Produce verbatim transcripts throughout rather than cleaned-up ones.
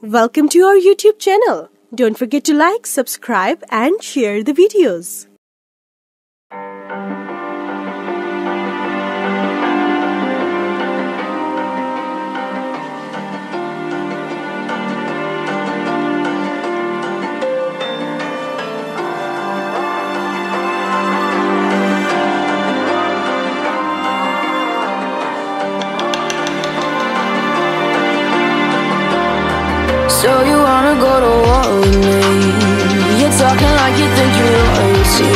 Welcome to our YouTube channel. Don't forget to like, subscribe and share the videos. So you wanna go to war with me? You're talking like you think you're royalty.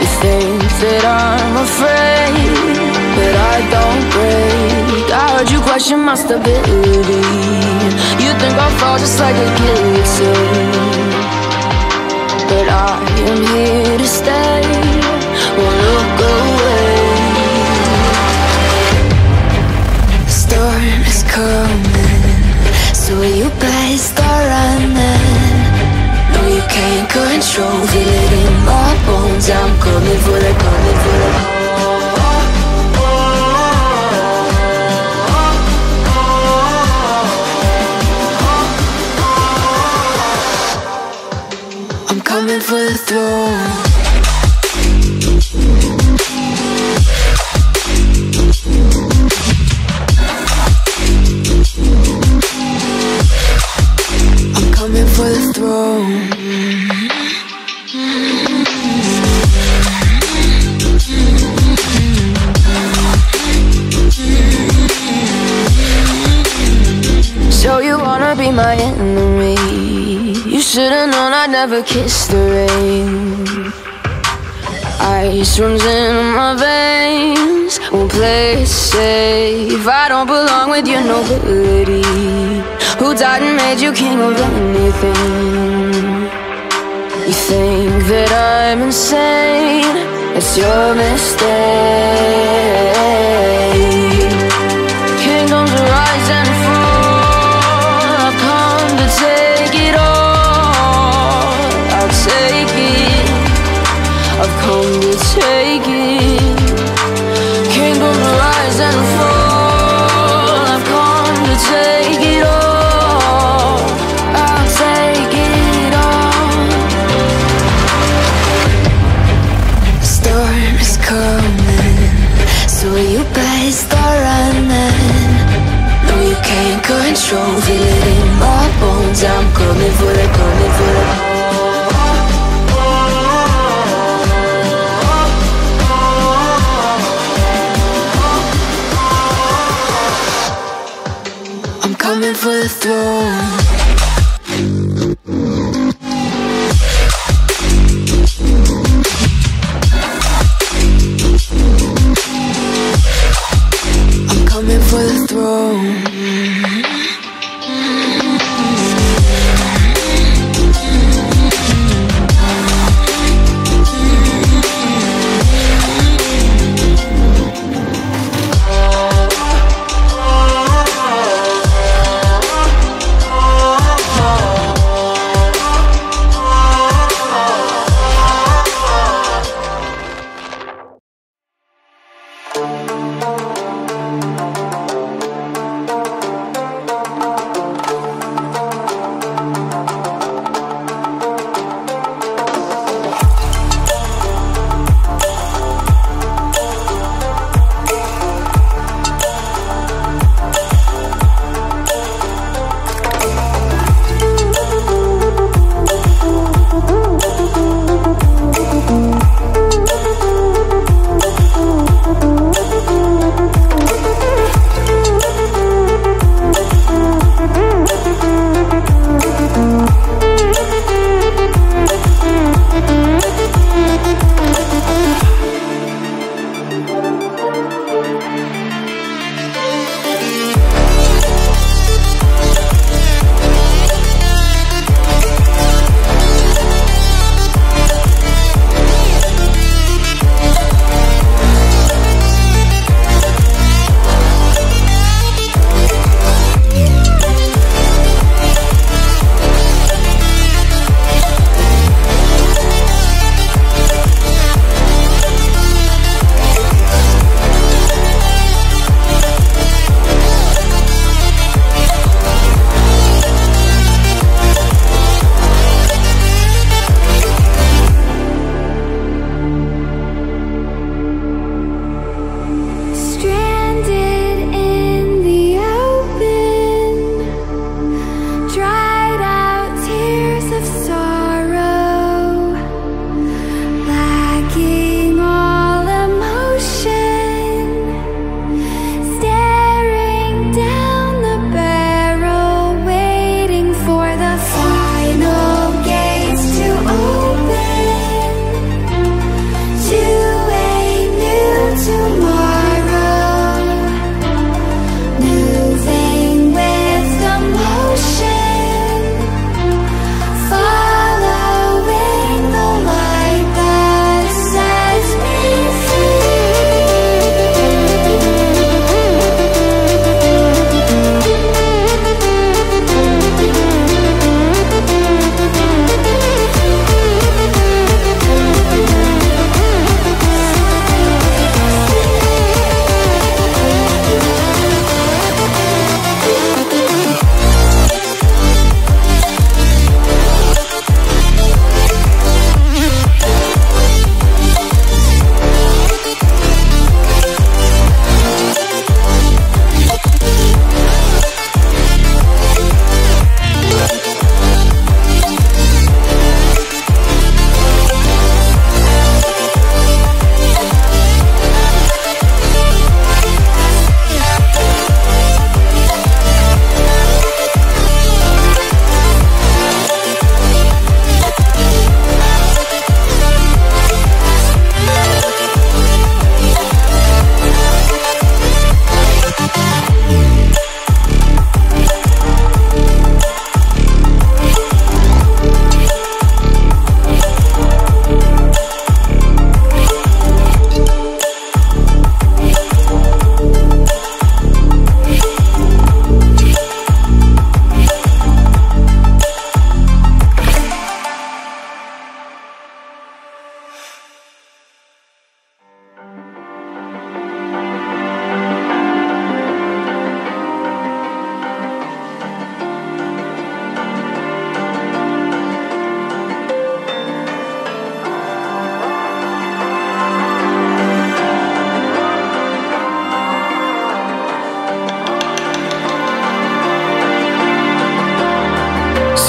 You think that I'm afraid, but I don't break. I heard you question my stability. You think I'll fall just like a guillotine, but I am here to stay. Won't look away. The storm is coming, so you best start running. No, you can't control. Feel it in my bones. I'm coming for the, coming for the. I'm coming for the throne. My enemy, you should've known I'd never kiss the rain. Ice runs in my veins, won't play safe. I don't belong with your nobility. Who died and made you king of anything? You think that I'm insane? It's your mistake. Kingdoms rise and fall, take it all, I'll take it. I've come to take it. Kingdom rise and fall, I've come to take it all, I'll take it all. The storm is coming, so you best start running. No, you can't control, feel it in my bones. I'm coming for the, coming for the. I'm coming for the throne. I'm coming for the throne. Thank you.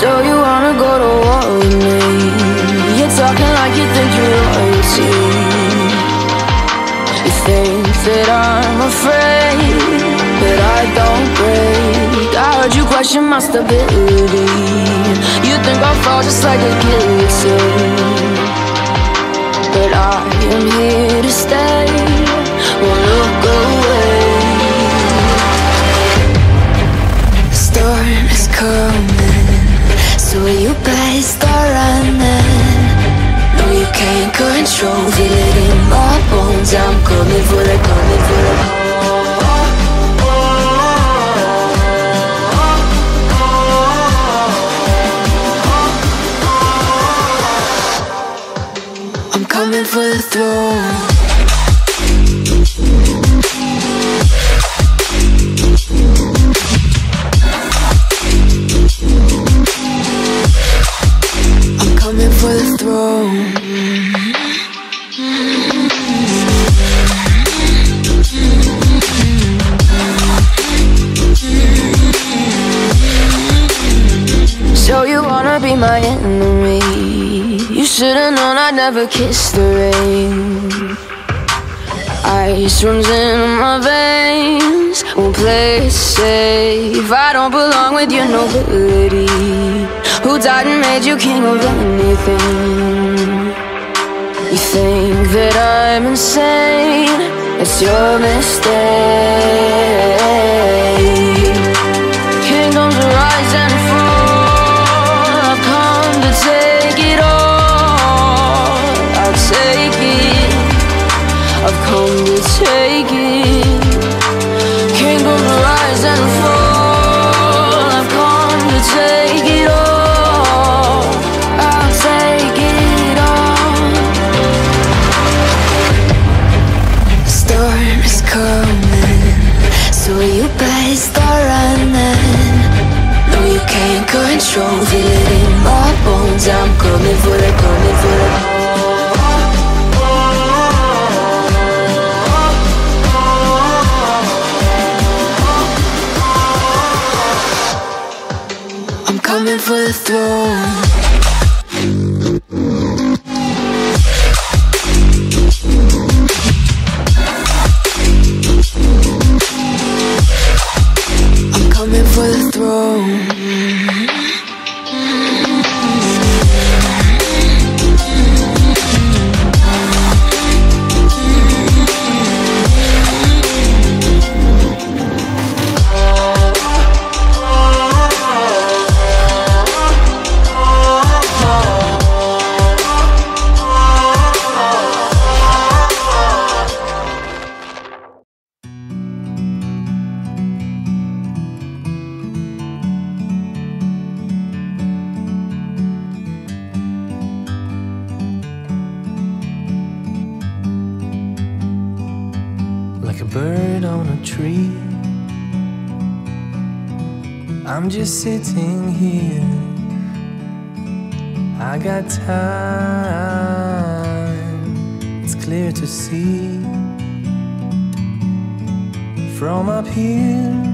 So you wanna go to war with me? You're talking like you think you're royalty. You think that I'm afraid, but I don't break. I heard you question my stability. You think I'll fall just like a guillotine, but I am here to stay. Won't look away. The storm is coming, so you better start running. No, you can't control, feel it in my bones. I'm coming for the, coming for the. Coming for the throne. Never kissed the rain. Ice runs in my veins. Won't play it safe. I don't belong with your nobility. Who died and made you king of anything? You think that I'm insane? It's your mistake. Kingdoms rise and fall. I've come to take it all. Take it, I've come to take it. Kingdoms rise and fall. I've come to take it all. I'll take it all. The storm is coming, so you better start running. No, you can't control, feel it in my bones. I'm coming for the, coming for the. Coming for the throne. I'm coming for the throne. Sitting here, I got time. It's clear to see from up here.